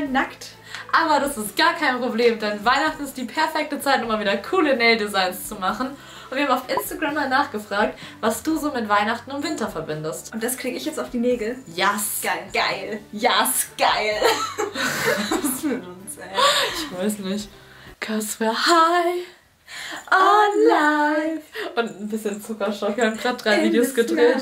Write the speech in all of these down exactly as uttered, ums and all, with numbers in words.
mal nackt. Aber das ist gar kein Problem, denn Weihnachten ist die perfekte Zeit, um mal wieder coole Nail-Designs zu machen. Und wir haben auf Instagram mal nachgefragt, was du so mit Weihnachten und Winter verbindest. Und das kriege ich jetzt auf die Nägel? Yes! Geil! Geil! Yes! Geil! Was ist mit uns, ey? Ich weiß nicht. Cause we're high on life. Und ein bisschen Zuckerschock. Wir haben gerade drei Videos gedreht.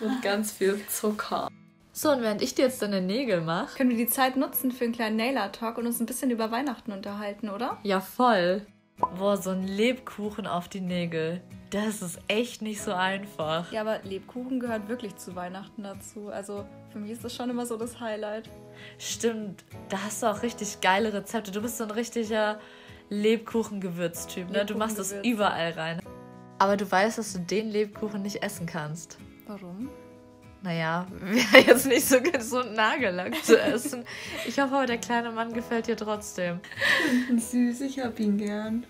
Und ganz viel Zucker. So, und während ich dir jetzt deine Nägel mache, können wir die Zeit nutzen für einen kleinen Nailer-Talk und uns ein bisschen über Weihnachten unterhalten, oder? Ja, voll. Boah, so ein Lebkuchen auf die Nägel. Das ist echt nicht so einfach. Ja, aber Lebkuchen gehört wirklich zu Weihnachten dazu. Also für mich ist das schon immer so das Highlight. Stimmt, da hast du auch richtig geile Rezepte. Du bist so ein richtiger Lebkuchen-Gewürztyp, ne? Du machst das überall rein. Aber du weißt, dass du den Lebkuchen nicht essen kannst. Warum? Naja, wäre jetzt nicht so gesund, Nagellack zu essen. Ich hoffe, aber der kleine Mann gefällt dir trotzdem. Süß, ich hab ihn gern.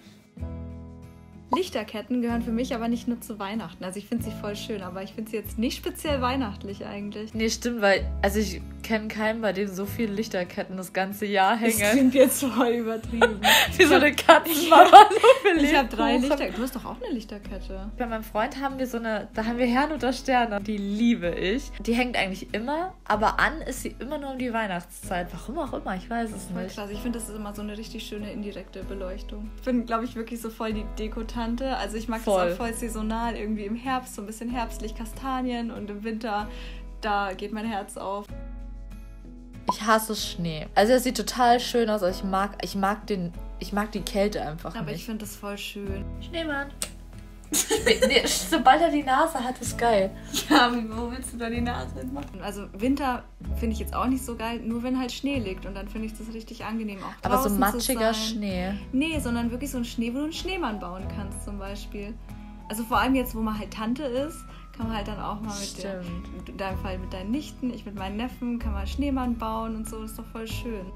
Lichterketten gehören für mich aber nicht nur zu Weihnachten. Also ich finde sie voll schön, aber ich finde sie jetzt nicht speziell weihnachtlich eigentlich. Nee, stimmt, weil also ich kenne keinen, bei dem so viele Lichterketten das ganze Jahr hängen. Das klingt jetzt voll übertrieben. Wie so eine Katzenmama. Ich habe drei Lichterketten. Du hast doch auch eine Lichterkette. Bei meinem Freund haben wir so eine, da haben wir Herrn unter Sterne. Die liebe ich. Die hängt eigentlich immer, aber an ist sie immer nur um die Weihnachtszeit. Warum auch immer, ich weiß es voll nicht. Krass. Ich finde, das ist immer so eine richtig schöne indirekte Beleuchtung. Ich bin, glaube ich, wirklich so voll die Dekotation. Also ich mag voll. Das auch voll saisonal, irgendwie im Herbst, so ein bisschen herbstlich Kastanien und im Winter, da geht mein Herz auf. Ich hasse Schnee. Also es sieht total schön aus, aber ich mag, ich mag, den, ich mag die Kälte einfach aber nicht. Aber ich finde das voll schön. Schneemann. Nee, sobald er die Nase hat, ist geil. Ja, wo willst du da die Nase hinmachen? Also Winter finde ich jetzt auch nicht so geil, nur wenn halt Schnee liegt und dann finde ich das richtig angenehm auch. Aber so matschiger Schnee? Nee, sondern wirklich so ein Schnee, wo du einen Schneemann bauen kannst zum Beispiel. Also vor allem jetzt, wo man halt Tante ist, kann man halt dann auch mal mit, der, in deinem Fall mit deinen Nichten, ich mit meinen Neffen, kann man Schneemann bauen und so, das ist doch voll schön.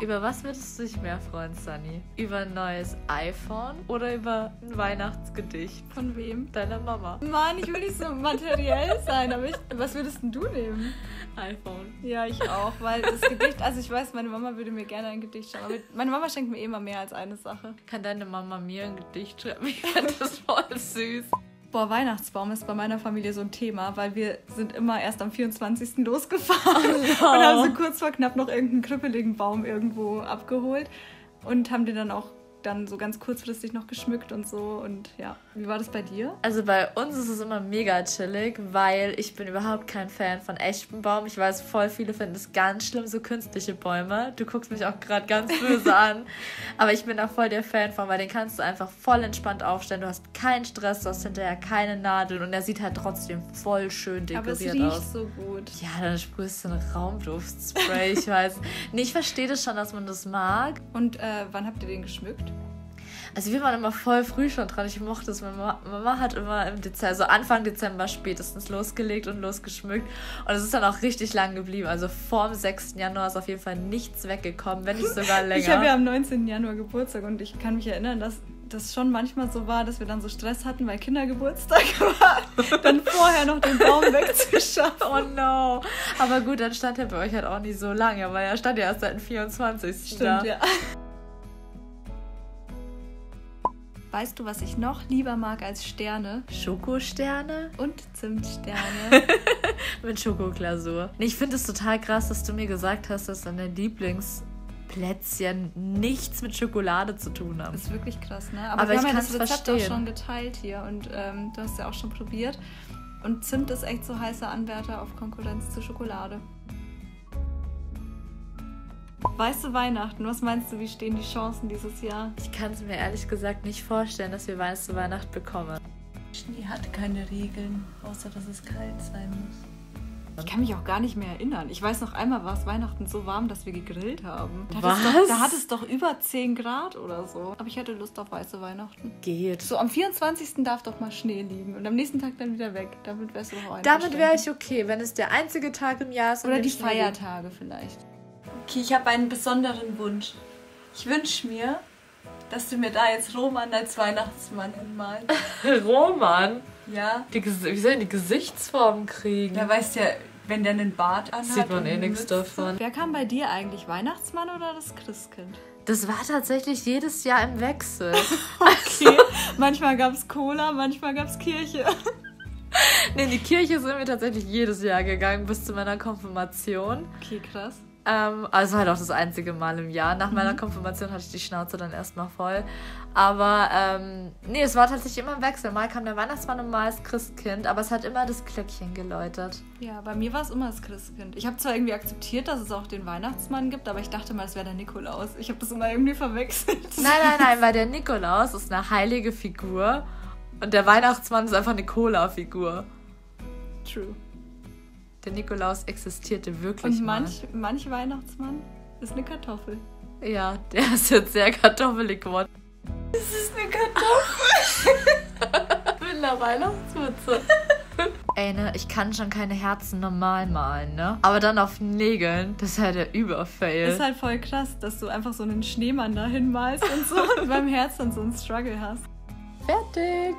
Über was würdest du dich mehr freuen, Sunny? Über ein neues iPhone oder über ein Weihnachtsgedicht? Von wem? Deiner Mama. Mann, ich will nicht so materiell sein, aber ich, was würdest denn du nehmen? iPhone. Ja, ich auch, weil das Gedicht, also ich weiß, meine Mama würde mir gerne ein Gedicht schreiben, aber meine Mama schenkt mir eh immer mehr als eine Sache. Kann deine Mama mir ein Gedicht schreiben? Ich fand das voll süß. Boah, Weihnachtsbaum ist bei meiner Familie so ein Thema, weil wir sind immer erst am vierundzwanzigsten losgefahren oh. und haben so kurz vor knapp noch irgendeinen krüppeligen Baum irgendwo abgeholt und haben den dann auch dann so ganz kurzfristig noch geschmückt und so und ja. Wie war das bei dir? Also bei uns ist es immer mega chillig, weil ich bin überhaupt kein Fan von echtem Baum. Ich weiß, voll viele finden es ganz schlimm, so künstliche Bäume. Du guckst mich auch gerade ganz böse an. Aber ich bin auch voll der Fan von, weil den kannst du einfach voll entspannt aufstellen. Du hast keinen Stress, du hast hinterher keine Nadeln und der sieht halt trotzdem voll schön dekoriert aus. Aber es riecht aus. So gut. Ja, dann sprühst du ein Raumduftspray, ich weiß. Nee, ich verstehe das schon, dass man das mag. Und äh, wann habt ihr den geschmückt? Also wir waren immer voll früh schon dran. Ich mochte es. Meine Mama hat immer im Dezember, also Anfang Dezember spätestens losgelegt und losgeschmückt. Und es ist dann auch richtig lang geblieben. Also vorm sechsten Januar ist auf jeden Fall nichts weggekommen, wenn nicht sogar länger. Ich habe ja am neunzehnten Januar Geburtstag und ich kann mich erinnern, dass das schon manchmal so war, dass wir dann so Stress hatten, weil Kindergeburtstag war, dann vorher noch den Baum wegzuschaffen. Oh no. Aber gut, dann stand er bei euch halt auch nicht so lange, weil er stand ja erst seit dem vierundzwanzigsten Stimmt, da. Ja. Weißt du, was ich noch lieber mag als Sterne? Schokosterne und Zimtsterne. Mit Schokoglasur. Nee, ich finde es total krass, dass du mir gesagt hast, dass deine Lieblingsplätzchen nichts mit Schokolade zu tun haben. Das ist wirklich krass, ne? Aber, Aber wir ich haben ja das Rezept auch schon geteilt hier und ähm, du hast ja auch schon probiert. Und Zimt ist echt so heißer Anwärter auf Konkurrenz zu Schokolade. Weiße Weihnachten, was meinst du, wie stehen die Chancen dieses Jahr? Ich kann es mir ehrlich gesagt nicht vorstellen, dass wir weiße Weihnacht bekommen. Schnee hat keine Regeln, außer dass es kalt sein muss. Ich kann mich auch gar nicht mehr erinnern. Ich weiß noch einmal, war es Weihnachten so warm, dass wir gegrillt haben. Da was? Hat es doch, da hat es doch über zehn Grad oder so. Aber ich hatte Lust auf weiße Weihnachten. Geht. So am vierundzwanzigsten darf doch mal Schnee liegen und am nächsten Tag dann wieder weg. Damit wärst du doch einverstanden. Damit wäre ich okay, wenn es der einzige Tag im Jahr ist. Oder die Feiertage vielleicht. Okay, ich habe einen besonderen Wunsch. Ich wünsche mir, dass du mir da jetzt Roman als Weihnachtsmann hinmalst. Roman? Ja. Die, wie sollen die Gesichtsformen kriegen? Da weißt ja, wenn der einen Bart anhat, sieht man eh nichts davon. Wer kam bei dir eigentlich? Weihnachtsmann oder das Christkind? Das war tatsächlich jedes Jahr im Wechsel. Okay. Also, manchmal gab es Cola, manchmal gab es Kirche. Nee, in die Kirche sind wir tatsächlich jedes Jahr gegangen, bis zu meiner Konfirmation. Okay, krass. Ähm, also halt auch das einzige Mal im Jahr. Nach mhm. meiner Konfirmation hatte ich die Schnauze dann erstmal voll. Aber ähm, nee, es war tatsächlich immer ein Wechsel. Mal kam der Weihnachtsmann und mal das Christkind, aber es hat immer das Glöckchen geläutet. Ja, bei mir war es immer das Christkind. Ich habe zwar irgendwie akzeptiert, dass es auch den Weihnachtsmann gibt, aber ich dachte mal, es wäre der Nikolaus. Ich habe das immer irgendwie verwechselt. Nein, nein, nein, weil der Nikolaus ist eine heilige Figur und der Weihnachtsmann ist einfach eine Cola-Figur. True. Der Nikolaus existierte wirklich. Und manch, mal. manch Weihnachtsmann ist eine Kartoffel. Ja, der ist jetzt sehr kartoffelig geworden. Das ist eine Kartoffel. Mit einer Weihnachtsmütze. Ey, ne, ich kann schon keine Herzen normal malen, ne? Aber dann auf Nägeln, das ist halt der Überfail. Ist halt voll krass, dass du einfach so einen Schneemann dahin malst und so und beim Herzen so einen Struggle hast. Fertig!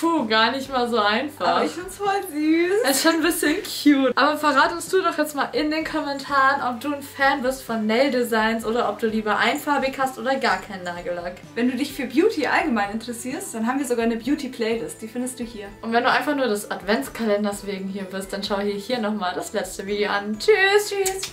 Puh, gar nicht mal so einfach. Aber ich find's voll süß. Es ist schon ein bisschen cute. Aber verrat uns du doch jetzt mal in den Kommentaren, ob du ein Fan bist von Nail-Designs oder ob du lieber einfarbig hast oder gar keinen Nagellack. Wenn du dich für Beauty allgemein interessierst, dann haben wir sogar eine Beauty-Playlist. Die findest du hier. Und wenn du einfach nur des Adventskalenders wegen hier bist, dann schau hier, hier nochmal das letzte Video an. Tschüss, tschüss.